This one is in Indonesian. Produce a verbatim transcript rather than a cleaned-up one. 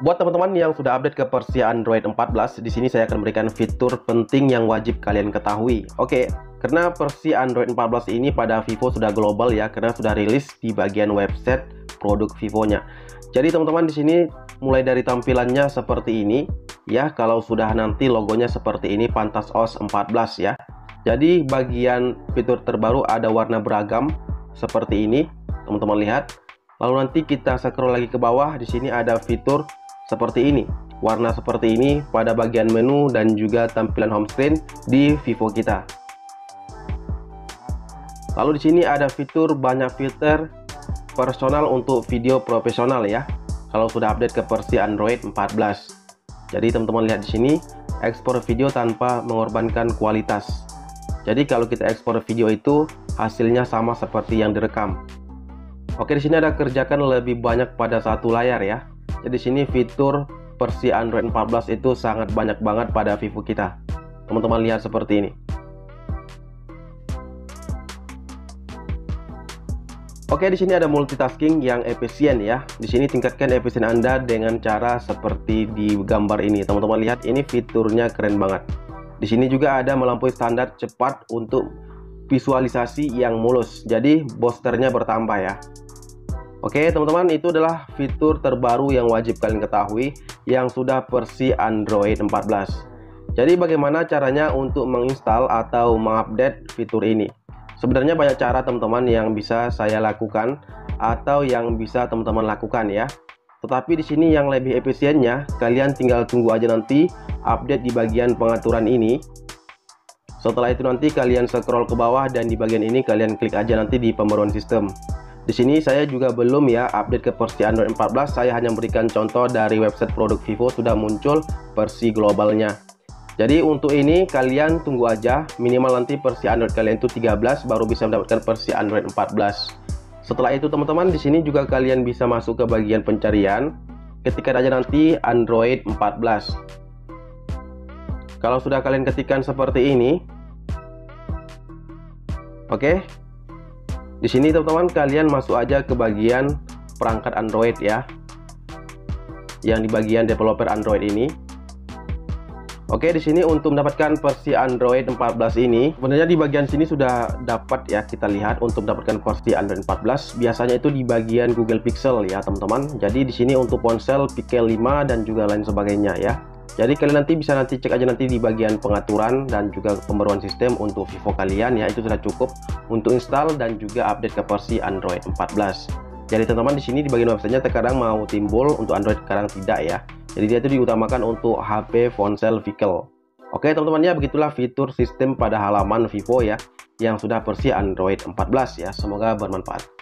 Buat teman-teman yang sudah update ke versi Android empat belas, di sini saya akan memberikan fitur penting yang wajib kalian ketahui. Oke, karena versi Android empat belas ini pada Vivo sudah global ya, karena sudah rilis di bagian website produk Vivo-nya. Jadi teman-teman di sini mulai dari tampilannya seperti ini ya, kalau sudah nanti logonya seperti ini, Funtouch O S empat belas ya. Jadi bagian fitur terbaru ada warna beragam seperti ini, teman-teman lihat. Lalu nanti kita scroll lagi ke bawah, di sini ada fitur seperti ini, warna seperti ini pada bagian menu dan juga tampilan home screen di Vivo kita. Lalu di sini ada fitur banyak filter personal untuk video profesional ya, kalau sudah update ke versi Android empat belas. Jadi teman-teman lihat di sini, ekspor video tanpa mengorbankan kualitas. Jadi kalau kita ekspor video itu hasilnya sama seperti yang direkam. Oke, di sini ada kerjakan lebih banyak pada satu layar ya. Jadi sini fitur versi Android empat belas itu sangat banyak banget pada Vivo kita. Teman-teman lihat seperti ini. Oke, di sini ada multitasking yang efisien ya. Di sini tingkatkan efisien Anda dengan cara seperti di gambar ini. Teman-teman lihat, ini fiturnya keren banget. Di sini juga ada melampaui standar cepat untuk visualisasi yang mulus. Jadi posternya bertambah ya. Oke teman-teman, itu adalah fitur terbaru yang wajib kalian ketahui yang sudah versi Android empat belas. Jadi bagaimana caranya untuk menginstal atau mengupdate fitur ini? Sebenarnya banyak cara teman-teman yang bisa saya lakukan atau yang bisa teman-teman lakukan ya. Tetapi di sini yang lebih efisiennya, kalian tinggal tunggu aja nanti update di bagian pengaturan ini. Setelah itu nanti kalian scroll ke bawah dan di bagian ini kalian klik aja nanti di pembaruan sistem. Di sini saya juga belum ya update ke versi Android empat belas, saya hanya memberikan contoh dari website produk Vivo sudah muncul versi globalnya. Jadi untuk ini kalian tunggu aja, minimal nanti versi Android kalian itu tiga belas baru bisa mendapatkan versi Android empat belas. Setelah itu teman-teman di sini juga kalian bisa masuk ke bagian pencarian, ketikkan aja nanti Android empat belas. Kalau sudah kalian ketikkan seperti ini, oke. Di sini teman-teman kalian masuk aja ke bagian perangkat Android ya, yang di bagian developer Android ini. Oke, di sini untuk mendapatkan versi Android empat belas ini, sebenarnya di bagian sini sudah dapat ya, kita lihat untuk mendapatkan versi Android empat belas biasanya itu di bagian Google Pixel ya teman-teman. Jadi di sini untuk ponsel Pixel lima dan juga lain sebagainya ya. Jadi kalian nanti bisa nanti cek aja nanti di bagian pengaturan dan juga pembaruan sistem untuk Vivo kalian ya, itu sudah cukup untuk install dan juga update ke versi Android empat belas. Jadi teman-teman di sini di bagian websitenya terkadang mau timbul, untuk Android sekarang tidak ya. Jadi dia itu diutamakan untuk H P ponsel Vivo. Oke teman-teman ya, begitulah fitur sistem pada halaman Vivo ya yang sudah versi Android empat belas ya. Semoga bermanfaat.